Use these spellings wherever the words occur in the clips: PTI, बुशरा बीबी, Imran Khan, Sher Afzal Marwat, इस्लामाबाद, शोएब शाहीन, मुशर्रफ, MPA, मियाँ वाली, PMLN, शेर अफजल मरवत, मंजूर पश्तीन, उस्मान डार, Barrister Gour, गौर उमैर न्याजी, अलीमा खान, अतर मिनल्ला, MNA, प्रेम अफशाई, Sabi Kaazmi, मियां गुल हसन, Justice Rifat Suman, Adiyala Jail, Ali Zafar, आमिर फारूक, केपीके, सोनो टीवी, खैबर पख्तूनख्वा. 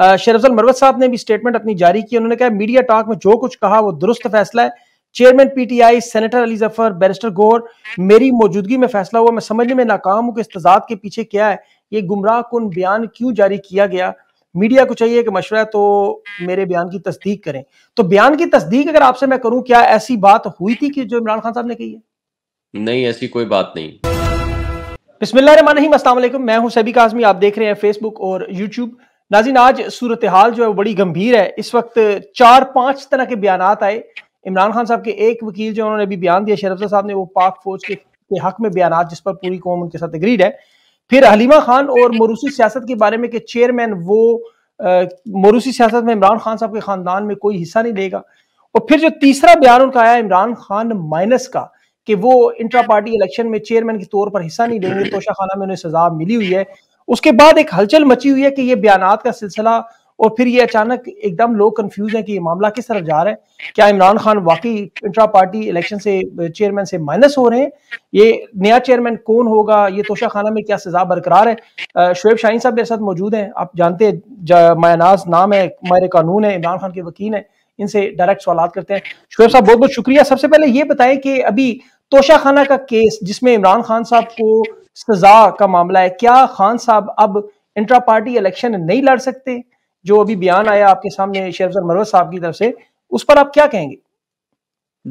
शेर अफजल मरवत साहब ने भी स्टेटमेंट अपनी जारी की। उन्होंने कहा मीडिया टॉक में जो कुछ कहा वो दुरुस्त फैसला है। Chairman PTI, senator Ali Zafar, barrister Gohar, मेरी मौजूदगी में फैसला हुआ। मैं समझने में नाकाम हूं कि इस तजाद के पीछे क्या है, ये गुमराह कुन बयान क्यों जारी किया गया। मीडिया को चाहिए कि मशवरा तो मेरे बयान की तस्दीक करें। तो बयान की तस्दीक अगर आपसे मैं करूं, क्या ऐसी बात हुई थी कि जो इमरान खान साहब ने कही है? नहीं, ऐसी कोई बात नहीं। बिस्मिल्लाहिर्रहमानिर्रहीम, अस्सलाम वालेकुम, मैं हूं सबी काज़मी, आप देख रहे हैं फेसबुक और यूट्यूब। नाज़रीन, आज सूरत हाल जो है बड़ी गंभीर है। इस वक्त 4-5 तरह के बयान आए। इमरान खान साहब के एक वकील जो उन्होंने अभी बयान दिया, शेर अफजल साहब ने, वो पाक फौज के हक में बयान, जिस पर पूरी कौम उनके साथ एग्रीड है। फिर हलीमा खान और मोरूसी सियासत के बारे में कि चेयरमैन वो मोरूसी सियासत में इमरान खान साहब के खानदान में कोई हिस्सा नहीं लेगा। और फिर जो तीसरा बयान उनका आया इमरान खान माइनस का, कि वो इंट्रा पार्टी इलेक्शन में चेयरमैन के तौर पर हिस्सा नहीं लेंगे, तोशाखाना में उन्हें सजा मिली हुई है। उसके बाद एक हलचल मची हुई है कि ये बयानात का सिलसिला, और फिर ये अचानक एकदम लोग कंफ्यूज हैं कि ये मामला किस तरफ जा रहा है। क्या इमरान खान वाकई इंट्रा पार्टी इलेक्शन से चेयरमैन से माइनस हो रहे हैं? ये नया चेयरमैन कौन होगा? ये तोशाखाना में क्या सजा बरकरार है? शोएब शाहीन साहब मेरे साथ मौजूद हैं, आप जानते हैं, मायनाज नाम है, माहिर कानून है, इमरान खान के वकील हैं। इनसे डायरेक्ट सवाल करते हैं। शोएब साहब, बहुत बहुत शुक्रिया। सबसे पहले ये बताएं कि अभी तोशाखाना का केस जिसमें इमरान खान साहब को सजा का मामला है, क्या खान साहब अब इंट्रा पार्टी इलेक्शन नहीं लड़ सकते? जो अभी बयान आया आपके सामने शेर अफजल मरवत साहब की तरफ से, उस पर आप क्या कहेंगे?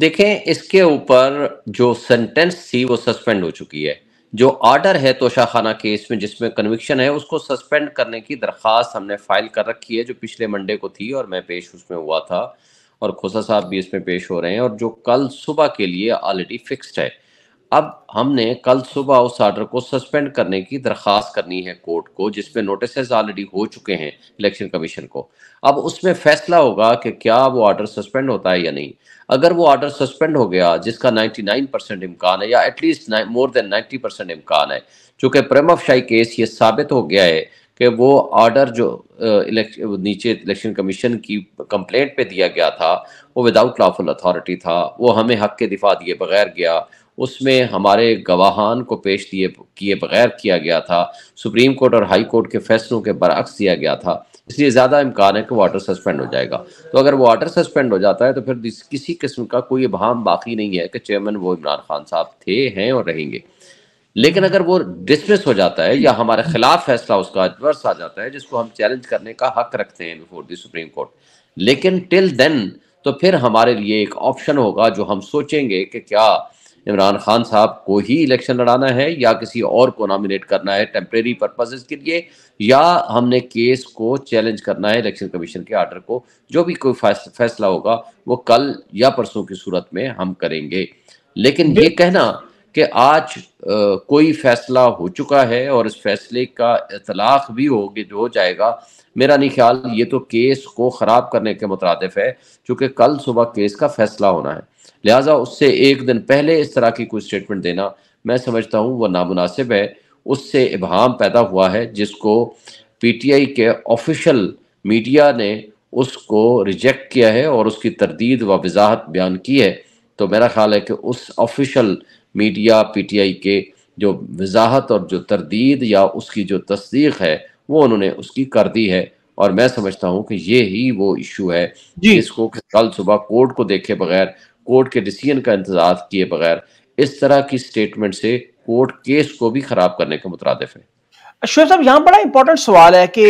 देखें, इसके ऊपर जो सेंटेंस थी वो सस्पेंड हो चुकी है। जो आर्डर है तोशाखाना केस में जिसमें कन्विक्शन है, उसको सस्पेंड करने की दरख्वास्त हमने फाइल कर रखी है, जो पिछले मंडे को थी और मैं पेश उसमें हुआ था, और खोसा साहब भी इसमें पेश हो रहे हैं, और जो कल सुबह के लिए ऑलरेडी फिक्स्ड है। अब हमने कल सुबह उस आर्डर को सस्पेंड करने की दरख्वास्त करनी है कोर्ट को, जिसमें नोटिस ऑलरेडी हो चुके हैं इलेक्शन कमीशन को। अब उसमें फैसला होगा कि क्या वो आर्डर सस्पेंड होता है या नहीं। अगर वो आर्डर सस्पेंड हो गया, जिसका 99% इम्कान है, या एटलीस्ट मोर देन 90% इम्कान है, चूँकि प्रेम अफशाई केस ये साबित हो गया है कि वो आर्डर जो नीचे इलेक्शन कमीशन की कंप्लेंट पे दिया गया था वो विदाउट लॉफुल अथॉरिटी था, वो हमें हक के दिफा दिए बगैर गया, उसमें हमारे गवाहान को पेश किए बगैर किया गया था, सुप्रीम कोर्ट और हाई कोर्ट के फैसलों के बरअक्स दिया गया था। इसलिए ज़्यादा इम्कान है कि वो आर्डर सस्पेंड हो जाएगा। तो अगर वो आर्डर सस्पेंड हो जाता है तो फिर किसी किस्म का कोई इबहाम बाकी नहीं है कि चेयरमैन वो इमरान खान साहब थे, हैं और रहेंगे। लेकिन अगर वो डिसमिस हो जाता है या हमारे खिलाफ फैसला उसका एडवर्स आ जाता है, जिसको हम चैलेंज करने का हक रखते हैं बिफोर द सुप्रीम कोर्ट, लेकिन टिल देन तो फिर हमारे लिए एक ऑप्शन होगा जो हम सोचेंगे कि क्या इमरान खान साहब को ही इलेक्शन लड़ाना है या किसी और को नॉमिनेट करना है टेम्परेरी पर्पसेस के लिए, या हमने केस को चैलेंज करना है इलेक्शन कमीशन के आर्डर को। जो भी कोई फैसला होगा वो कल या परसों की सूरत में हम करेंगे। लेकिन ये कहना कि आज कोई फैसला हो चुका है और इस फैसले का इतलाक भी हो जाएगा, मेरा नहीं ख्याल। ये तो केस को ख़राब करने के मुतादिफ है, चूँकि कल सुबह केस का फैसला होना है, लिहाजा उससे एक दिन पहले इस तरह की कोई स्टेटमेंट देना मैं समझता हूँ वह नामुनासिब है। उससे इबहाम पैदा हुआ है जिसको पीटीआई के ऑफिशियल मीडिया ने उसको रिजेक्ट किया है और उसकी तरदीद व वजाहत बयान की है। तो मेरा ख्याल है कि उस ऑफिशियल मीडिया पीटीआई के जो वजाहत और जो तरदीद या उसकी जो तस्दीक है वो उन्होंने उसकी कर दी है, और मैं समझता हूँ कि ये ही वो इशू है जिसको कल सुबह कोर्ट को देखे बगैर, कोर्ट के डिसीजन का इंतजार किए बगैर इस तरह की स्टेटमेंट से कोर्ट केस को भी खराब करने के मुतरादिफ है। शेर साहब, यहाँ बड़ा इंपॉर्टेंट सवाल है कि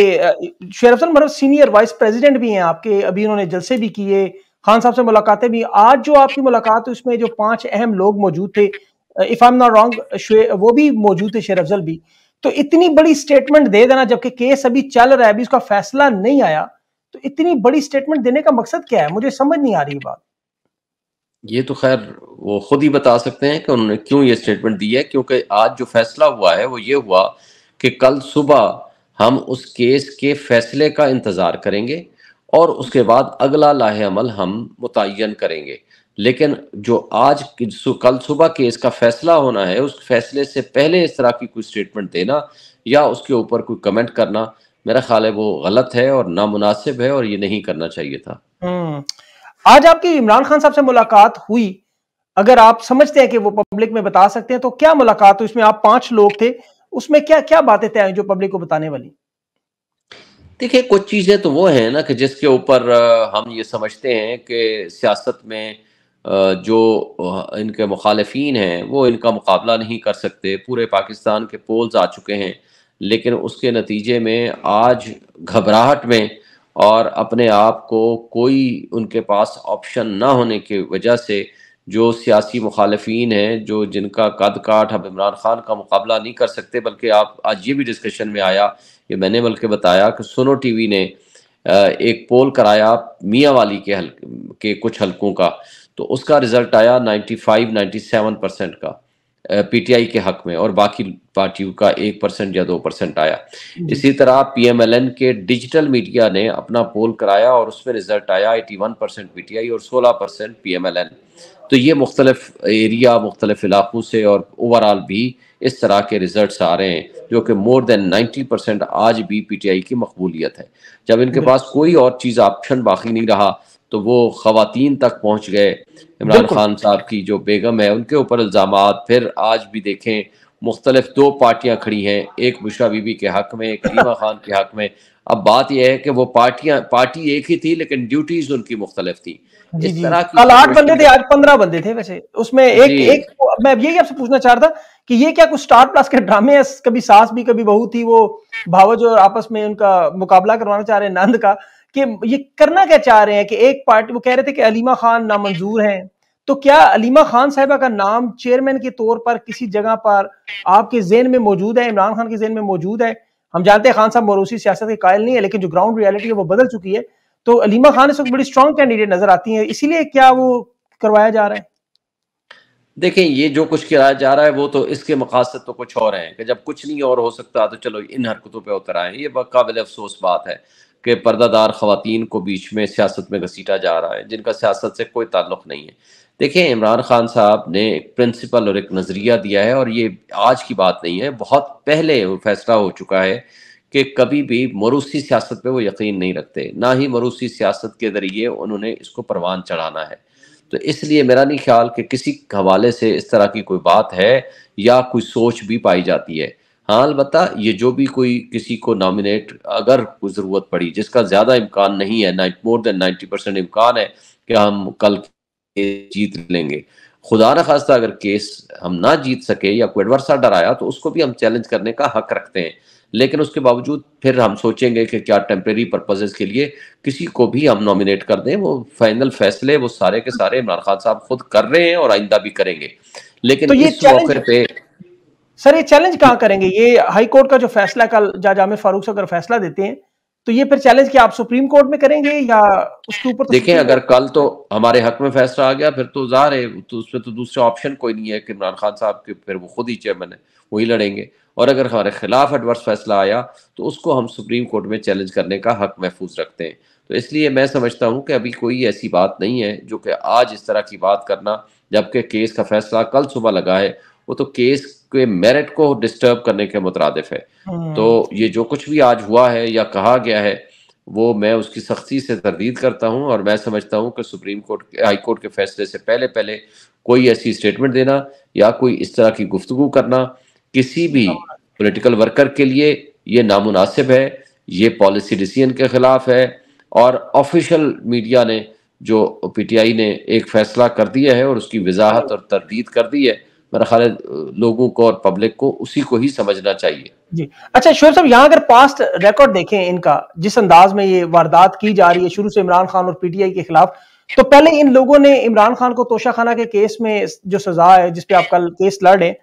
शेर अफजल मरवत senior vice president भी हैं आपके, अभी उन्होंने जलसे भी किए, खान साहब से मुलाकातें भी। आज जो आपकी मुलाकात है उसमें जो 5 अहम लोग मौजूद थे, if I am not wrong, वो भी मौजूद थे, शेर अफजल भी। तो इतनी बड़ी स्टेटमेंट दे देना, जबकि केस अभी चल रहा है, अभी उसका फैसला नहीं आया, तो इतनी बड़ी स्टेटमेंट देने का मकसद क्या है? मुझे समझ नहीं आ रही बात। ये तो खैर वो खुद ही बता सकते हैं कि उन्होंने क्यों ये स्टेटमेंट दी है, क्योंकि आज जो फैसला हुआ है वो ये हुआ कि कल सुबह हम उस केस के फैसले का इंतज़ार करेंगे और उसके बाद अगला लाहे अमल हम मुतय्यन करेंगे। लेकिन जो आज कल सुबह केस का फैसला होना है, उस फैसले से पहले इस तरह की कोई स्टेटमेंट देना या उसके ऊपर कोई कमेंट करना, मेरा ख्याल है वो गलत है और नामुनासिब है, और ये नहीं करना चाहिए था। आज आपकी इमरान खान साहब से मुलाकात हुई, अगर आप समझते हैं कि वो पब्लिक में बता सकते हैं तो क्या मुलाकात हुई? इसमें आप 5 लोग थे, उसमें क्या क्या बातें तय जो पब्लिक को बताने वाली? देखिए कुछ चीज़ें तो वो हैं ना कि जिसके ऊपर हम ये समझते हैं कि सियासत में जो इनके मुखालफीन हैं वो इनका मुकाबला नहीं कर सकते। पूरे पाकिस्तान के पोल्स आ चुके हैं, लेकिन उसके नतीजे में आज घबराहट में और अपने आप को कोई उनके पास ऑप्शन ना होने की वजह से जो सियासी मुखालफीन हैं, जो जिनका कद काठ, अब इमरान खान का मुकाबला नहीं कर सकते। बल्कि आप आज ये भी डिस्कशन में आया, ये मैंने बल्कि बताया कि सोनो टीवी ने एक पोल कराया मियाँ वाली के कुछ हलकों का, तो उसका रिज़ल्ट आया 95-97% का PTI के हक में और बाकी पार्टियों का 1% या 2% आया। इसी तरह PMLN के डिजिटल मीडिया ने अपना पोल कराया और उसमें रिज़ल्ट आया 81% PTI और 16% PMLN। तो ये मुख्तलिफ एरिया, मुख्तलिफ इलाकों से और ओवरऑल भी इस तरह के रिजल्ट्स आ रहे हैं, जो कि मोर देन 90% आज भी PTI की मकबूलियत है। जब इनके पास कोई और चीज़ ऑप्शन बाकी नहीं रहा तो वो ख़वातीन तक पहुँच गए। इमरान खान साहब की जो बेगम है उनके ऊपर इल्ज़ामात, फिर आज भी देखें मुख्तलिफ दो पार्टियाँ खड़ी हैं, एक बुशरा बीबी के हक़ में, एक अलीमा खान के हक़ में। अब बात यह है कि वो पार्टी एक ही थी लेकिन ड्यूटीज उनकी मुख्तलिफ थी। इस तरह की कल 8 बंदे थे, आज 15 बंदे थे। वैसे उसमें एक मैं यही आपसे पूछना चाह रहा था कि ये क्या कुछ स्टार प्लस के ड्रामे हैं? कभी सास भी कभी बहू थी, वो भावज और आपस में उनका मुकाबला करवाना चाह रहे हैं नंद का, कि ये करना क्या चाह रहे हैं? कि एक पार्टी, वो कह रहे थे कि अलीमा खान नामंजूर हैं, तो क्या अलीमा खान साहिबा का नाम चेयरमैन के तौर पर किसी जगह पर आपके जेहन में मौजूद है, इमरान खान के जेहन में मौजूद है? हम जानते हैं खान साहब मौरूसी सियासत के कायल नहीं है, लेकिन जो ग्राउंड रियलिटी है वो बदल चुकी है। तो अलीमा खान इस वक्त बड़ी स्ट्रॉन्ग कैंडिडेट नजर आती है, इसीलिए क्या वो करवाया जा रहा है? देखें, ये जो कुछ कराया जा रहा है वो तो इसके मकासद तो कुछ और हैं कि जब कुछ नहीं और हो सकता तो चलो इन हरकतों पे उतर आए। ये काबिल अफसोस बात है कि पर्दादार खवातीन को बीच में सियासत में घसीटा जा रहा है, जिनका सियासत से कोई ताल्लुक नहीं है। देखें, इमरान खान साहब ने एक प्रिंसिपल और एक नज़रिया दिया है, और ये आज की बात नहीं है, बहुत पहले वो फैसला हो चुका है कि कभी भी मरूसी सियासत पे वो यकीन नहीं रखते, ना ही मरूसी सियासत के ज़रिए उन्होंने इसको परवान चढ़ाना है। तो इसलिए मेरा नहीं ख्याल कि किसी हवाले से इस तरह की कोई बात है या कोई सोच भी पाई जाती है। हाँ, अलबत्ता ये जो भी कोई किसी को नॉमिनेट अगर कोई ज़रूरत पड़ी, जिसका ज़्यादा इम्कान नहीं है, मोर देन 90% इम्कान है कि हम कल जीत लेंगे। खुदा न खास्ता अगर केस हम ना जीत सके या कोई एडवर्सर डराया तो उसको भी हम चैलेंज करने का हक रखते हैं, लेकिन उसके बावजूद फिर हम सोचेंगे कि क्या टेम्परेरी पर्पसेस के लिए किसी को भी हम नॉमिनेट कर दें। वो फाइनल फैसले वो सारे के सारे इमरान खान साहब खुद कर रहे हैं और आइंदा भी करेंगे। लेकिन तो इस मौके पे सर, ये चैलेंज कहाँ करेंगे? ये हाई कोर्ट का जो फैसला कल जज आमिर फारूक से अगर फैसला देते हैं तो ये फिर चैलेंज क्या आप सुप्रीम कोर्ट में करेंगे या उसके ऊपर? देखें, अगर कल तो हमारे हक में फैसला आ गया फिर तो जाहिर है तो उसमें तो दूसरा ऑप्शन कोई नहीं है कि इमरान खान साहब के फिर वो खुद ही चेयरमैन है, वही लड़ेंगे। और अगर हमारे खिलाफ एडवर्स फैसला आया तो उसको हम सुप्रीम कोर्ट में चैलेंज करने का हक महफूज रखते हैं। तो इसलिए मैं समझता हूँ कि अभी कोई ऐसी बात नहीं है जो कि आज इस तरह की बात करना, जबकि केस का फैसला कल सुबह लगा है, वो तो केस के मेरिट को डिस्टर्ब करने के मुतरादिफ है। तो ये जो कुछ भी आज हुआ है या कहा गया है वो मैं उसकी सख्ती से तरदीद करता हूं, और मैं समझता हूं कि सुप्रीम कोर्ट, हाई कोर्ट के फैसले से पहले कोई ऐसी स्टेटमेंट देना या कोई इस तरह की गुफ्तगू करना किसी भी पॉलिटिकल वर्कर के लिए ये नामुनासिब है, ये पॉलिसी डिसीजन के खिलाफ है। और ऑफिशियल मीडिया ने, जो PTI ने एक फैसला कर दिया है और उसकी वजाहत और तरदीद कर दी है, मेरा ख्याल लोगों को और पब्लिक को उसी को ही समझना चाहिए। जी अच्छा, शोएब साहब, यहाँ अगर पास्ट रिकॉर्ड देखें इनका, जिस अंदाज में ये वारदात की जा रही है शुरू से इमरान खान और PTI के खिलाफ, तो पहले इन लोगों ने इमरान खान को तोशाखाना के केस में जो सजा है, जिसपे आप कल केस लड़ रहे हैं,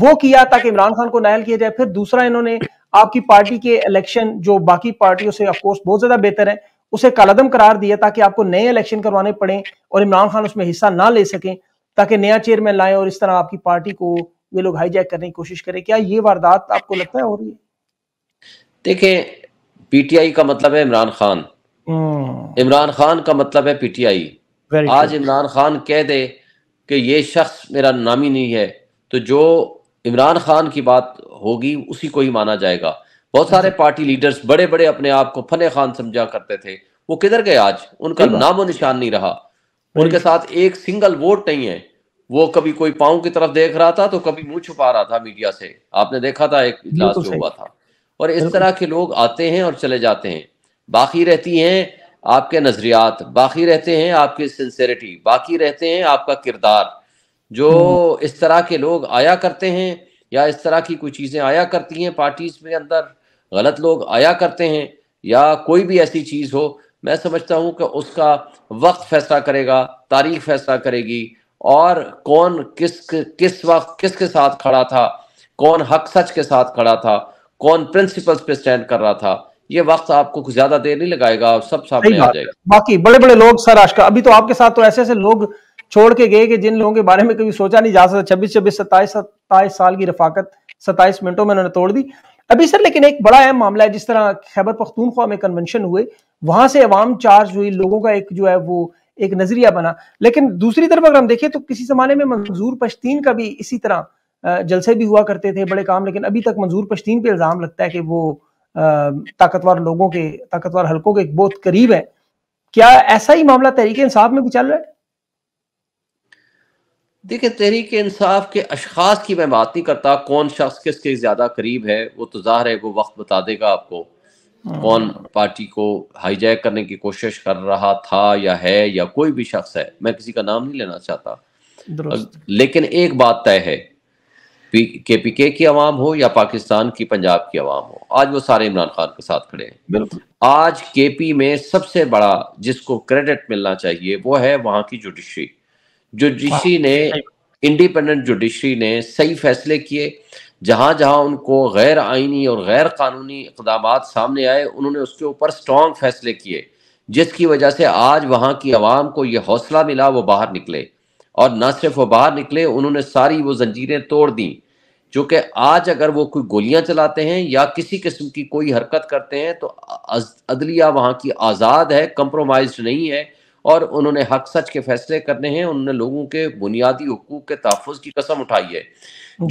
वो किया ताकि इमरान खान को नायल किया जाए। फिर दूसरा, इन्होंने आपकी पार्टी के इलेक्शन, जो बाकी पार्टियों से ऑफकोर्स बहुत ज्यादा बेहतर है, उसे कालअदम करार दिया ताकि आपको नए इलेक्शन करवाने पड़े और इमरान खान उसमें हिस्सा ना ले सकें, ताकि नया चेयरमैन लाएं और इस तरह आपकी पार्टी को ये लोग हाईजैक करने की कोशिश करें। क्या ये वारदात आपको लगता है हो रही है? देखें, PTI का मतलब है इमरान खान, इमरान खान का मतलब है PTI। आज इमरान खान कह दे कि ये शख्स मेरा नामी नहीं है तो जो इमरान खान की बात होगी उसी को ही माना जाएगा। बहुत सारे पार्टी लीडर्स बड़े बड़े अपने आप को फने खान समझा करते थे, वो किधर गए? आज उनका नामो निशान नहीं रहा, उनके साथ एक सिंगल वोट नहीं है। वो कभी कोई पांव की तरफ देख रहा था तो कभी मुंह छुपा रहा था मीडिया से, आपने देखा था एक इजलास जो हुआ था। और इस तरह के लोग आते हैं और चले जाते हैं। बाकी रहती हैं आपके नज़रियात, बाकी रहते हैं आपकी सिंसेरिटी, बाकी रहते हैं आपका किरदार। जो इस तरह के लोग आया करते हैं या इस तरह की कोई चीज़ें आया करती हैं, पार्टीज में अंदर गलत लोग आया करते हैं या कोई भी ऐसी चीज़ हो, मैं समझता हूँ कि उसका वक्त फैसला करेगा, तारीख फैसला करेगी और कौन किस वक्त किसके साथ खड़ा था, कौन हक सच के साथ खड़ा था, कौन प्रिंसिपल्स पे स्टैंड कर रहा था। ये वक्त आपको ज्यादा देर नहीं लगाएगा, आप सब सामने आ जाएगा। बाकी बड़े बड़े लोग सर आजकल, अभी तो आपके साथ तो ऐसे ऐसे लोग छोड़ के गए कि जिन लोगों के बारे में कभी सोचा नहीं जा सकता। 26 27 साल की रफाकत 27 मिनटों में उन्होंने तोड़ दी। अभी सर लेकिन एक बड़ा अहम मामला है, जिस तरह खैबर पख्तूनख्वा में कन्वेंशन हुए, वहां से अवाम चार्ज हुई, लोगों का एक जो है वो एक नजरिया बना। लेकिन दूसरी तरफ अगर हम देखें तो किसी जमाने में मंजूर पश्तीन का भी इसी तरह जलसे भी हुआ करते थे, बड़े काम। लेकिन अभी तक मंजूर पश्तीन पे इल्जाम लगता है कि वो ताकतवर लोगों के, ताकतवर हलकों के बहुत करीब है। क्या ऐसा ही मामला तहरीक इंसाफ में भी चल रहा है? देखिए, तहरीक इंसाफ के अशखास की मैं बात नहीं करता, कौन शख्स किसके ज्यादा करीब है वो तो जाहिर है वो वक्त बता देगा आपको, कौन पार्टी को हाईजैक करने की कोशिश कर रहा था या है, या कोई भी शख्स है। मैं किसी का नाम नहीं लेना चाहता, लेकिन एक बात तय है, केपीके की आवाम हो या पाकिस्तान की, पंजाब की आवाम हो, आज वो सारे इमरान खान के साथ खड़े हैं। आज केपी में सबसे बड़ा जिसको क्रेडिट मिलना चाहिए वो है वहां की जुडिशरी। जुडिशरी ने, इंडिपेंडेंट जुडिशरी ने सही फैसले किए। जहाँ जहाँ उनको गैर आइनी और गैर कानूनी इक़दाम सामने आए, उन्होंने उसके ऊपर स्ट्रॉन्ग फैसले किए, जिसकी वजह से आज वहाँ की आवाम को ये हौसला मिला, वो बाहर निकले। और न सिर्फ वो बाहर निकले, उन्होंने सारी वो जंजीरें तोड़ दी। चूँकि आज अगर वो कोई गोलियाँ चलाते हैं या किसी किस्म की कोई हरकत करते हैं तो अदलिया वहाँ की आज़ाद है, कंप्रोमाइज नहीं है, और उन्होंने हक सच के फैसले करने हैं। उन्होंने लोगों के बुनियादी हकूक के तहफ़्फ़ुज़ की कसम उठाई है।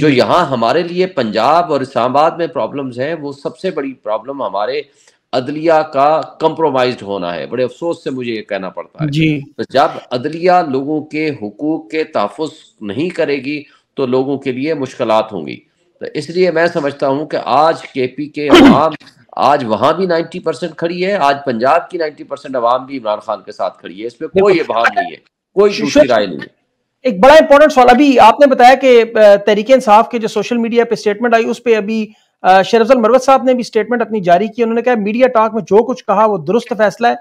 जो यहाँ हमारे लिए पंजाब और इस्लामाबाद में प्रॉब्लम्स हैं, वो सबसे बड़ी प्रॉब्लम हमारे अदलिया का कंप्रोमाइज्ड होना है। बड़े अफसोस से मुझे ये कहना पड़ता है। तो जब अदलिया लोगों के हुकूक के तहफ़्फ़ुज़ नहीं करेगी तो लोगों के लिए मुश्किलात होंगी। तो इसलिए मैं समझता हूँ कि आज केपी के अवाम आज वहां भी 90% खड़ी है, आज पंजाब की 90% अवाम भी इमरान खान के साथ खड़ी है। इसमें कोई इबाह नहीं है, कोई दूसरी राय नहीं है। एक बड़ा इंपॉर्टेंट सवाल, अभी आपने बताया कि तहरीक इंसाफ के जो सोशल मीडिया पे स्टेटमेंट आई, उस पे अभी शेर अफजल मरवत साहब ने भी स्टेटमेंट अपनी जारी की। उन्होंने कहा मीडिया टॉक में जो कुछ कहा वो दुरुस्त फैसला है।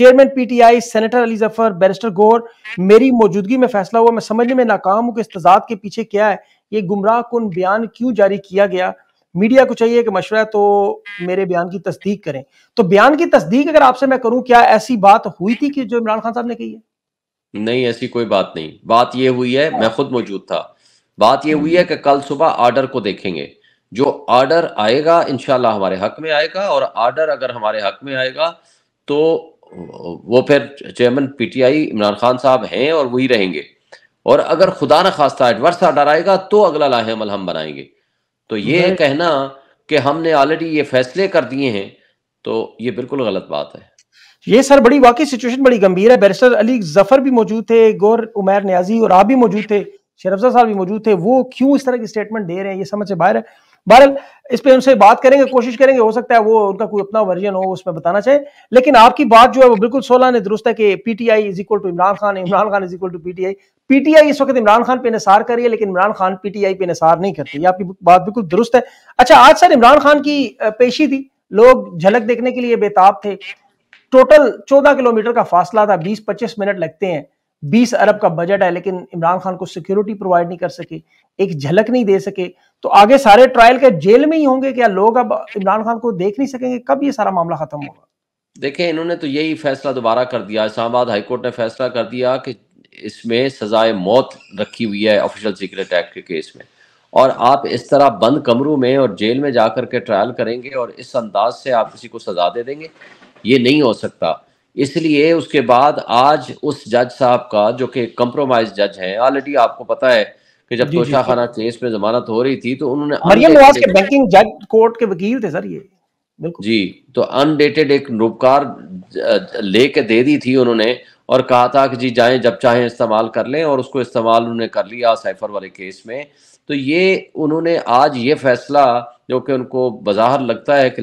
Chairman PTI, senator Ali Zafar, barrister Gohar, मेरी मौजूदगी में फैसला हुआ। मैं समझने में नाकाम हूँ कि इस तजाद के पीछे क्या है, ये गुमराह कुन बयान क्यों जारी किया गया। मीडिया को चाहिए कि मशवरा है तो मेरे बयान की तस्दीक करें। तो बयान की तस्दीक अगर आपसे मैं करूं, क्या ऐसी बात हुई थी कि जो इमरान खान साहब ने कही है? नहीं, ऐसी कोई बात नहीं। बात यह हुई है, मैं खुद मौजूद था, बात यह हुई है कि कल सुबह आर्डर को देखेंगे। जो आर्डर आएगा इंशाल्लाह हमारे हक में आएगा, और आर्डर अगर हमारे हक में आएगा तो वो फिर चेयरमैन पीटीआई इमरान खान साहब हैं और वही रहेंगे। और अगर खुदा न खास्ता एडवर्स आर्डर आएगा तो अगला लाहेमल हम बनाएंगे। तो ये कहना कि हमने ऑलरेडी ये फैसले कर दिए हैं, तो ये बिल्कुल गलत बात है। ये सर बड़ी वाकई सिचुएशन बड़ी गंभीर है। बैरिस्टर अली जफर भी मौजूद थे, गौर उमैर न्याजी और आप भी मौजूद थे, शेर अफजल साहब भी मौजूद थे, वो क्यों इस तरह की स्टेटमेंट दे रहे हैं ये समझ से बाहर है। बहरहाल इस पर उनसे बात करेंगे, कोशिश करेंगे, हो सकता है वो उनका कोई अपना वर्जन हो उसमें बताना चाहिए। लेकिन आपकी बात जो है वो बिल्कुल सोलह ने दुरुस्त है कि PTI is equal to Imran Khan, Imran Khan is equal to PTI. PTI इस वक्त इमरान खान पे निसार कर रही है, लेकिन इमरान खान पीटीआई पे निसार नहीं करती। ये आपकी बात बिल्कुल दुरुस्त है। अच्छा, आज सर इमरान खान की पेशी थी, लोग झलक देखने के लिए बेताब थे। टोटल 14 किलोमीटर का फासला था, 20-25 मिनट लगते हैं, 20 अरब का बजट है, लेकिन इमरान खान को सिक्योरिटी प्रोवाइड नहीं कर सके, एक झलक नहीं दे सके। तो आगे सारे ट्रायल के जेल में ही होंगे क्या लोग? अब इमरान खान को देख नहीं सकेंगे, कब ये सारा मामला खत्म होगा? देखें, इन्होंने तो यही फैसला दोबारा कर दिया, इस्लामाबाद हाईकोर्ट ने फैसला कर दिया कि इसमें सजाए मौत रखी हुई है ऑफिशियल सीक्रेट एक्ट के केस में। और आप इस तरह बंद कमरों में और जेल में जाकर के ट्रायल करेंगे और इस अंदाज से आप किसी को सजा दे देंगे, ये नहीं हो सकता। इसलिए उसके बाद आज उस जज साहब का, जो कि कंप्रोमाइज जज हैं, ऑलरेडी आपको पता है कि जब तोशाखाना केस में जमानत हो रही थी तो उन्होंने बैंकिंग जज कोर्ट के वकील थे सर ये, बिल्कुल जी, तो अनडेटेड एक रूपकार लेके दे दी थी उन्होंने और कहा था कि जी जाएं जब चाहें इस्तेमाल कर लें, और उसको इस्तेमाल उन्होंने कर लिया साइफर वाले केस में। तो ये उन्होंने आज ये फैसला, जो कि उनको बाजार लगता है कि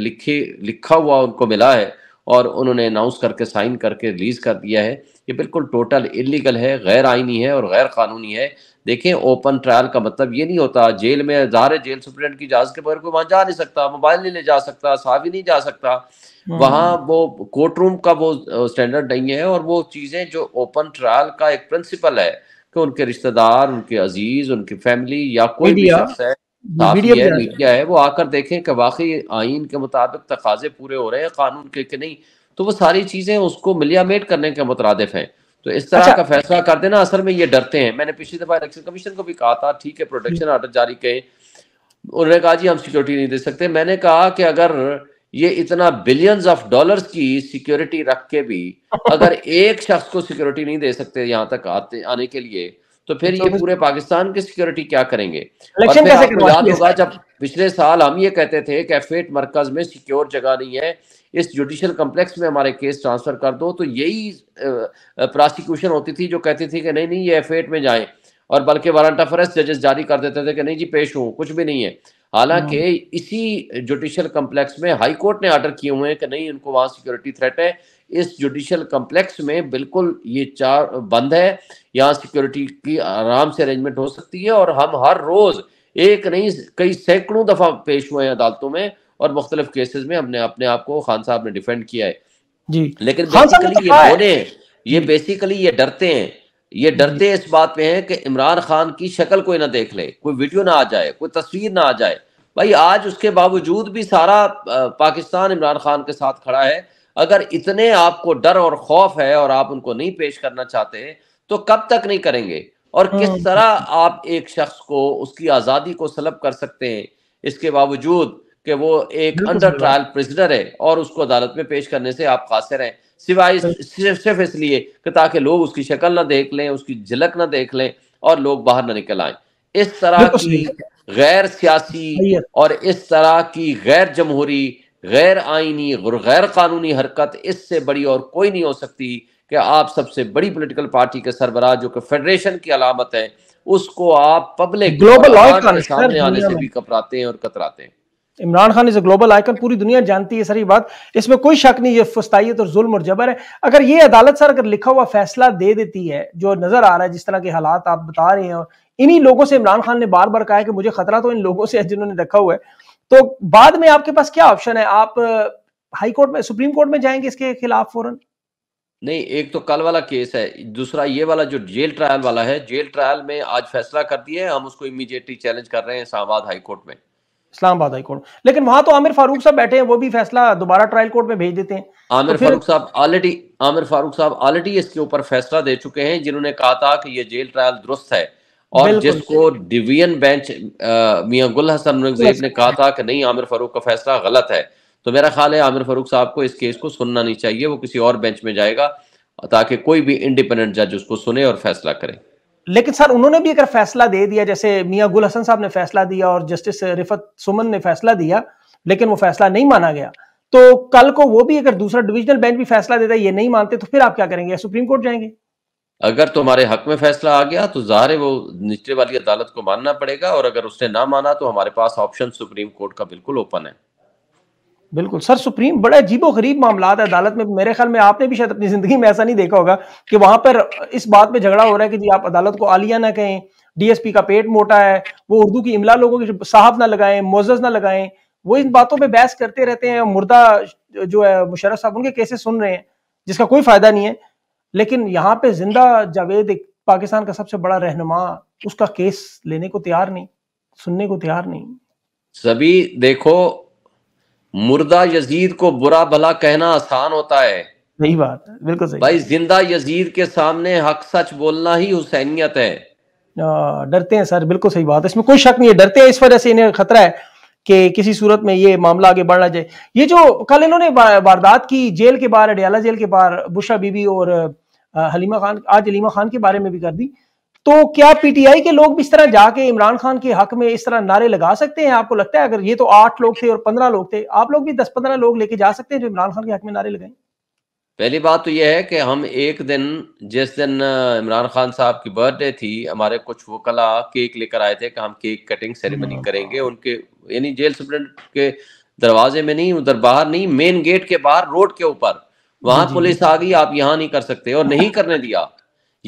लिखा हुआ उनको मिला है, और उन्होंने अनाउंस करके साइन करके रिलीज कर दिया है। ये बिल्कुल टोटल इलीगल है, गैर आइनी है और गैर कानूनी है। देखें, ओपन ट्रायल का मतलब ये नहीं होता, जेल में ज़ाहिर जेल सुप्रीडेंट की इजाजत के बगैर कोई वहाँ जा नहीं सकता, मोबाइल नहीं ले जा सकता, सावी नहीं जा सकता, वहाँ वो कोर्ट रूम का वो स्टैंडर्ड नहीं है। और वो चीज़ें जो ओपन ट्रायल का एक प्रिंसिपल है कि उनके रिश्तेदार, उनके अजीज, उनकी फैमिली या कोई भी शख्स है, मीडिया है, वो आकर देखें कि वाकई आइन के मुताबिक तकाजे पूरे हो रहे हैं, कानून के नहीं, तो वो सारी चीजें उसको मिलियामेट करने के मुतरादिफ हैं। तो इस तरह का फैसला कर देना, असल में ये डरते हैं। मैंने पिछली दफा इलेक्शन कमीशन को भी कहा था, ठीक है प्रोटेक्शन ऑर्डर जारी किए, उन्होंने कहा जी हम सिक्योरिटी नहीं दे सकते। मैंने कहा कि अगर ये इतना बिलियंस ऑफ डॉलर्स की सिक्योरिटी रख के भी अगर एक शख्स को सिक्योरिटी नहीं दे सकते यहाँ तक आने के लिए, तो फिर ये पूरे पाकिस्तान की सिक्योरिटी क्या करेंगे। और फिर आपको याद होगा जब पिछले साल हम ये कहते थे कि F8 मरकज में सिक्योर जगह नहीं है, इस जुडिशियल कम्प्लेक्स में हमारे केस ट्रांसफर कर दो, तो यही प्रोसिक्यूशन होती थी जो कहती थी कि नहीं नहीं ये F8 में जाएं, और बल्कि वारंट ऑफ अरेस्ट जजेस जारी कर देते थे कि नहीं जी पेश हो, कुछ भी नहीं है। हालांकि इसी जुडिशियल कम्प्लेक्स में हाई कोर्ट ने ऑर्डर किए हुए हैं कि नहीं इनको वहाँ सिक्योरिटी थ्रेट है, इस जुडिशियल कम्प्लेक्स में बिल्कुल ये चार बंद है, यहाँ सिक्योरिटी की आराम से अरेंजमेंट हो सकती है। और हम हर रोज एक नहीं कई सैकड़ों दफा पेश हुए हैं अदालतों में, और मुख्तलिफ केसेस में हमने अपने आप को खान साहब ने डिफेंड किया है जी। लेकिन बेसिकली ये बोले, ये बेसिकली ये डरते हैं, ये डरते इस बात पे हैं कि इमरान खान की शक्ल कोई ना देख ले, कोई वीडियो ना आ जाए, कोई तस्वीर ना आ जाए। भाई आज उसके बावजूद भी सारा पाकिस्तान इमरान खान के साथ खड़ा है। अगर इतने आपको डर और खौफ है और आप उनको नहीं पेश करना चाहते, तो कब तक नहीं करेंगे और किस तरह आप एक शख्स को उसकी आज़ादी को सलब कर सकते हैं, इसके बावजूद कि वो एक अंडर ट्रायल प्रिजनर है और उसको अदालत में पेश करने से आप कासिर हैं, सिवाय सिर्फ इसलिए कि ताकि लोग उसकी शक्ल ना देख लें, उसकी झलक ना देख लें और लोग बाहर ना निकल आए। इस तरह की गैर सियासी और इस तरह की गैर जमहूरी, गैर आइनी, गैर कानूनी हरकत, इससे बड़ी और कोई नहीं हो सकती कि आप सबसे बड़ी पॉलिटिकल पार्टी के सरबराह जो कि फेडरेशन की अलामत है, उसको आप पब्लिक ग्लोबल के सामने आने से भी कपराते हैं और कतराते हैं। Imran Khan is a global icon, पूरी दुनिया जानती है, सारी बात, इसमें कोई शक नहीं। ये फस्तायत और जुल्म और जबर है। अगर ये अदालत सर अगर लिखा हुआ फैसला दे देती है, जो नजर आ रहा है जिस तरह के हालात आप बता रहे हैं, और इन्हीं लोगों से इमरान खान ने बार बार कहा है कि मुझे खतरा तो इन लोगों से है जिन्होंने रखा हुआ है, तो बाद में आपके पास क्या ऑप्शन है? आप हाई कोर्ट में, सुप्रीम कोर्ट में जाएंगे इसके खिलाफ फौरन? नहीं, एक तो कल वाला केस है, दूसरा ये वाला जो जेल ट्रायल वाला है, जेल ट्रायल में आज फैसला कर दिया है, हम उसको इमीडिएटली चैलेंज कर रहे हैं इस्लामाबाद हाई कोर्ट में, इस्लामाबाद हाई कोर्ट। लेकिन वहां तो आमिर फारूक साहब बैठे हैं, वो भी फैसला दोबारा ट्रायल कोर्ट में भेज देते हैं। आमिर फारूक साहब ऑलरेडी इसके ऊपर फैसला दे चुके हैं, जिन्होंने कहा था कि ये जेल ट्रायल दुरुस्त है, और जिसको डिवीजन बेंच मियां गुल हसन ने कहा था कि नहीं आमिर फारूक का फैसला गलत है। तो मेरा ख्याल है आमिर फारूक साहब को इस केस को सुनना नहीं चाहिए, वो किसी और बेंच में जाएगा ताकि कोई भी इंडिपेंडेंट जज उसको सुने और फैसला करे। लेकिन सर उन्होंने भी अगर फैसला दे दिया, जैसे मियां गुल हसन साहब ने फैसला दिया और जस्टिस रिफत सुमन ने फैसला दिया, लेकिन वो फैसला नहीं माना गया, तो कल को वो भी अगर दूसरा डिविजनल बेंच भी फैसला देता है, ये नहीं मानते, तो फिर आप क्या करेंगे? सुप्रीम कोर्ट जाएंगे? अगर तुम्हारे हक में फैसला आ गया तो ज़ाहिर है वो निचले वाली अदालत को मानना पड़ेगा, और अगर उसने ना माना तो हमारे पास ऑप्शन सुप्रीम कोर्ट का बिल्कुल ओपन है। बिल्कुल सर, सुप्रीम बड़ा अजीबोगरीब मामला है अदालत में। मेरे ख्याल में आपने भी शायद अपनी जिंदगी में ऐसा नहीं देखा होगा कि वहां पर इस बात पे झगड़ा हो रहा है कि जी आप अदालत को आलिया ना कहें, डीएसपी का पेट मोटा है, वो उर्दू की इमला लोगों की साहब ना लगाएं, मोजज ना लगाएं, वो इन बातों पे बहस करते रहते हैं। मुर्दा जो है मुशर्रफ साहब, उनके केसेस सुन रहे हैं जिसका कोई फायदा नहीं है, लेकिन यहाँ पे जिंदा जावेद, पाकिस्तान का सबसे बड़ा रहनुमा, उसका केस लेने को तैयार नहीं, सुनने को तैयार नहीं। सभी देखो, मुर्दा यजीद को बुरा भला कहना आसान होता है, सही बात है, बिल्कुल सही। भाई जिंदा यजीद के सामने हक सच बोलना ही हुसैनियत है। डरते हैं सर, बिल्कुल सही बात है, इसमें कोई शक नहीं है, डरते हैं, इस वजह से इन्हें खतरा है कि किसी सूरत में ये मामला आगे बढ़ना जाए। ये जो कल इन्होंने वारदात की जेल के बाहर, अडियाला जेल के बाहर, बुशरा बीबी और हलीमा खान, आज हलीमा खान के बारे में भी कर दी, तो क्या पीटीआई के लोग भी इस तरह जाके इमरान खान के हक में इस तरह नारे लगा सकते हैं? आपको लगता है अगर ये तो 8 लोग थे और 15 लोग थे, आप लोग भी 10-15 लोग लेके जा सकते हैं जो इमरान खान के हक में नारे लगाएं? पहली बात तो यह है कि हम एक दिन, जिस दिन इमरान खान साहब की बर्थडे थी, हमारे कुछ वकला केक लेकर आए थे कि हम केक कटिंग सेरेमनी करेंगे, उनके यानी जेल सुप्रीडेंट के दरवाजे में नहीं, उधर बाहर नहीं, मेन गेट के बाहर रोड के ऊपर, वहां पुलिस आ गई, आप यहाँ नहीं कर सकते, और नहीं करने दिया।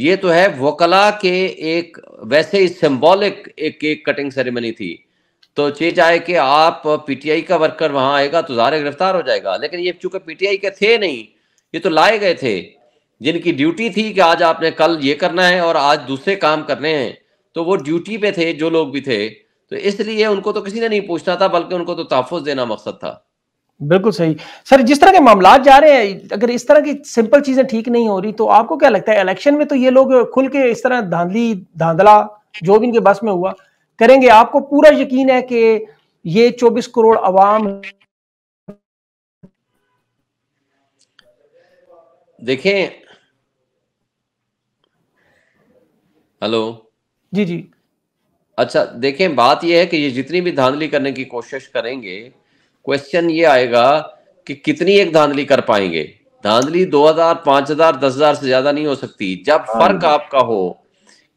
ये तो है वकला के एक वैसे ही सिंबॉलिक एक केक कटिंग सेरेमनी थी। तो चीज आए कि आप पीटीआई का वर्कर वहां आएगा तो ज़ाहिर गिरफ्तार हो जाएगा, लेकिन ये चूंकि पीटीआई के थे नहीं, ये तो लाए गए थे जिनकी ड्यूटी थी कि आज आपने कल ये करना है और आज दूसरे काम करने हैं, तो वो ड्यूटी पे थे जो लोग भी थे, तो इसलिए उनको तो किसी ने नहीं पूछना था, बल्कि उनको तो तहफ़्फ़ुज़ देना मकसद था। बिल्कुल सही सर, जिस तरह के मामला जा रहे हैं, अगर इस तरह की सिंपल चीजें ठीक नहीं हो रही, तो आपको क्या लगता है इलेक्शन में तो ये लोग खुल के इस तरह धांधली धांधला जो भी इनके बस में हुआ करेंगे? आपको पूरा यकीन है कि ये 24 करोड़ अवाम। देखें, हेलो जी जी, अच्छा देखें, बात यह है कि ये जितनी भी धांधली करने की कोशिश करेंगे, क्वेश्चन ये आएगा कि कितनी एक धांधली कर पाएंगे। धांधली 2000, 5000, 10000 से ज्यादा नहीं हो सकती। जब फर्क आपका हो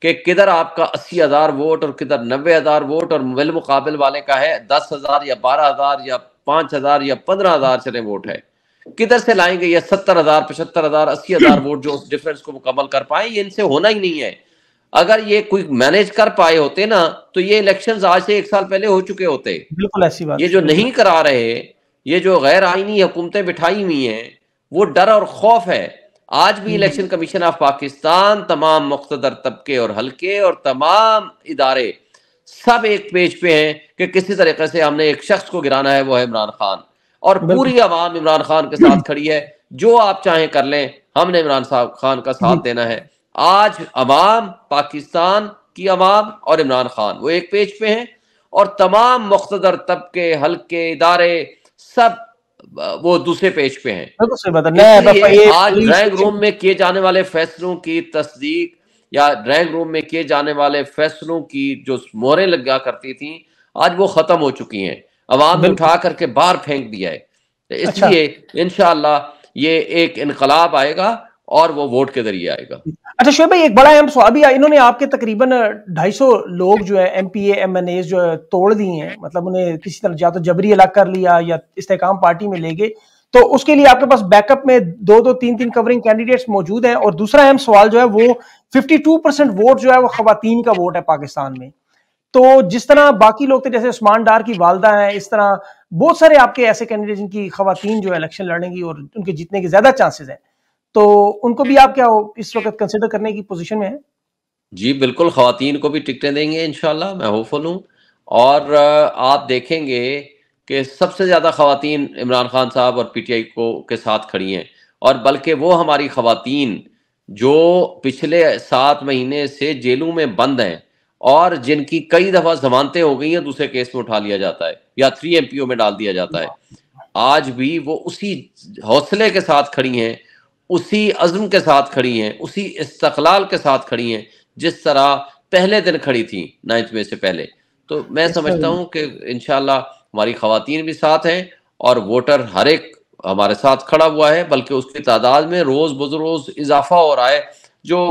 कि किधर आपका 80000 वोट और किधर 90000 वोट और मिल मुकाबल वाले का है 10000 या 12000 या 5000 या 15000 चले वोट है, किधर से लाएंगे ये 70000, 75000, 80000 वोट जो उस डिफरेंस को मुकम्मल कर पाए, ये इनसे होना ही नहीं है। अगर ये कोई मैनेज कर पाए होते ना तो ये इलेक्शंस आज से 1 साल पहले हो चुके होते। बिल्कुल ऐसी बात, ये जो नहीं करा रहे, ये जो गैर आईनी हुकूमतें बिठाई हुई हैं, वो डर और खौफ है। आज भी इलेक्शन कमीशन ऑफ पाकिस्तान, तमाम मुख्तदर तबके और हलके और तमाम इदारे सब एक पेज पे हैं कि किसी तरीके से हमने एक शख्स को गिराना है, वो है इमरान खान, और पूरी आवाम इमरान खान के साथ खड़ी है। जो आप चाहें कर लें, हमने इमरान खान का साथ देना है। आज अवाम, पाकिस्तान की अवाम और इमरान खान वो एक पेज पे हैं, और तमाम मुख्तदर तबके, हल्के, इदारे सब वो दूसरे पेज पे हैं। आज ड्राइंग रूम में किए जाने वाले फैसलों की तस्दीक या ड्राइंग रूम में किए जाने वाले फैसलों की जो मोहरें लगा करती थी, आज वो खत्म हो चुकी हैं। अवाम ने उठा करके बाहर फेंक दिया है। इसलिए इंशाअल्लाह ये एक इनकलाब आएगा और वो वोट के जरिए आएगा। अच्छा शोएब भाई, एक बड़ा अहम सवाल भी, इन्होंने आपके तकरीबन 250 लोग जो है MPA MNA जो है तोड़ दिए हैं, मतलब उन्हें किसी तरह या तो जबरी अलग कर लिया या इस्तेकाम पार्टी में ले गए। तो उसके लिए आपके पास बैकअप में 2-2, 3-3 कवरिंग कैंडिडेट्स मौजूद हैं। और दूसरा अहम सवाल जो है वो 52% वोट जो है वो खवातीन का वोट है पाकिस्तान में। तो जिस तरह बाकी लोग थे, जैसे उस्मान डार की वालदा हैं, इस तरह बहुत सारे आपके ऐसे कैंडिडेट जिनकी खवातीन जो है इलेक्शन लड़ेंगी और उनके जीतने के ज्यादा चांसेस हैं, तो उनको भी आप क्या इस वक्त कंसीडर करने की पोजीशन में है? जी बिल्कुल, ख्वातीन को भी टिकटें देंगे इंशाल्लाह, मैं होपफुल हूँ। और आप देखेंगे कि सबसे ज़्यादा ख्वातीन इमरान खान साहब और पीटीआई को के साथ खड़ी हैं, और बल्कि वो हमारी ख्वातीन जो पिछले 7 महीने से जेलों में बंद हैं और जिनकी कई दफ़ा जमानतें हो गई हैं, दूसरे केस में उठा लिया जाता है या 3 MPO में डाल दिया जाता है, आज भी वो उसी हौसले के साथ खड़ी हैं, उसी अज़्म के साथ खड़ी हैं, उसी इस्तक़लाल के साथ खड़ी हैं जिस तरह पहले दिन खड़ी थी 9 मई से पहले। तो मैं समझता हूँ कि इंशाल्लाह हमारी ख़वातीन भी साथ हैं और वोटर हर एक हमारे साथ खड़ा हुआ है, बल्कि उसकी तादाद में रोज़ बरोज़ इजाफा हो रहा है जो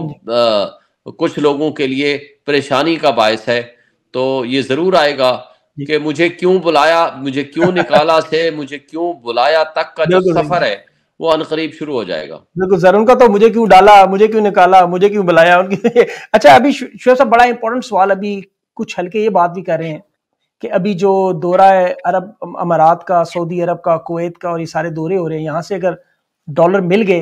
कुछ लोगों के लिए परेशानी का बायस है। तो ये ज़रूर आएगा कि मुझे क्यों बुलाया, मुझे क्यों निकाला से मुझे क्यों बुलाया तक का जो सफ़र है वो अनकरीब शुरू हो जाएगा। बिल्कुल सर, उनका तो मुझे क्यों डाला, मुझे क्यों निकाला, मुझे क्यों बुलाया उनके। अच्छा अभी शोएब साहब, बड़ा इंपॉर्टेंट सवाल, अभी कुछ हल्के ये बात भी कर रहे हैं कि अभी जो दौरा है अरब अमारात का, सऊदी अरब का, कुवैत का, और ये सारे दौरे हो रहे हैं, यहाँ से अगर डॉलर मिल गए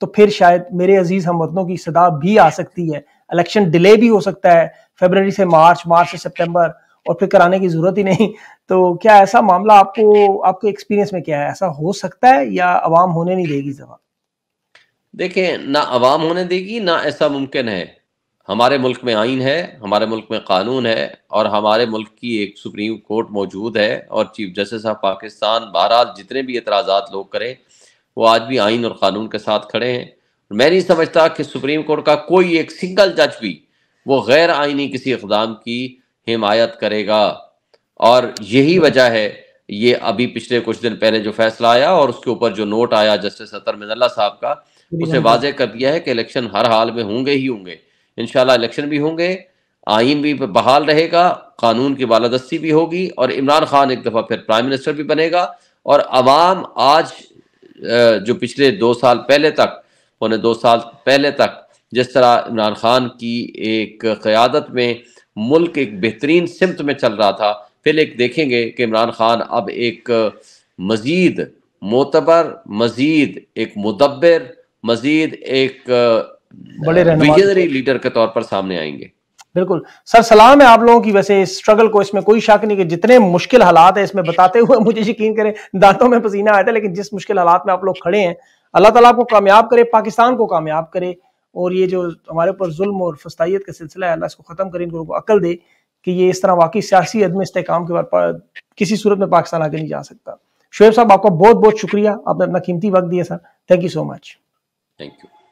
तो फिर शायद मेरे अजीज हमवतनों की सदा भी आ सकती है, इलेक्शन डिले भी हो सकता है, फरवरी से मार्च, मार्च से सितंबर, और फिर कराने की जरूरत ही नहीं। तो क्या ऐसा मामला आपको, आपके एक्सपीरियंस में क्या है, ऐसा हो सकता है या अवाम होने नहीं देगी? जवाब देखें, ना अवाम होने देगी ना ऐसा मुमकिन है। हमारे मुल्क में आइन है, हमारे मुल्क में कानून है, और हमारे मुल्क की एक सुप्रीम कोर्ट मौजूद है और चीफ जस्टिस ऑफ पाकिस्तान। बहरहाल जितने भी एतराज़ात लोग करें, वो आज भी आइन और कानून के साथ खड़े हैं। मैं नहीं समझता कि सुप्रीम कोर्ट का कोई एक सिंगल जज भी वो गैर आइनी किसी इक़दाम की हिमायत करेगा, और यही वजह है ये अभी पिछले कुछ दिन पहले जो फैसला आया और उसके ऊपर जो नोट आया जस्टिस अतर मिनल्ला साहब का, उसे वाजह कर दिया है कि इलेक्शन हर हाल में होंगे ही होंगे। इंशाल्लाह इलेक्शन भी होंगे, आइन भी बहाल रहेगा, कानून की बालादस्ती भी होगी, और इमरान खान एक दफ़ा फिर प्राइम मिनिस्टर भी बनेगा और आवाम आज जो पिछले 2 साल पहले तक, पौने 2 साल पहले तक जिस तरह इमरान खान की एक क़यादत में मुल्क एक बेहतरीन सिमत में चल रहा था, फिर एक देखेंगे कि इमरान खान अब एक मज़ीद मोतबर, मज़ीद एक मुदब्बर, मज़ीद एक बड़े विजनरी लीडर के तौर पर सामने आएंगे। बिल्कुल सर, सलाम है आप लोगों की। वैसे इस स्ट्रगल को, इसमें कोई शक नहीं कि जितने मुश्किल हालात हैं इसमें बताते हुए मुझे यकीन करें दांतों में पसीना आया था, लेकिन जिस मुश्किल हालात में आप लोग खड़े हैं, अल्लाह ताला आपको कामयाब करे, पाकिस्तान को कामयाब करे, और ये जो हमारे ऊपर जुल्म और फस्तायत का सिलसिला है अल्लाह इसको ख़त्म करे, इनको अक्ल दे कि ये इस तरह वाकई सियासी अदम इस्तेकाम के बाद किसी सूरत में पाकिस्तान आगे नहीं जा सकता। शोएब साहब, आपका बहुत बहुत शुक्रिया, आपने अपना कीमती वक्त दिया sir, thank you so much. Thank you.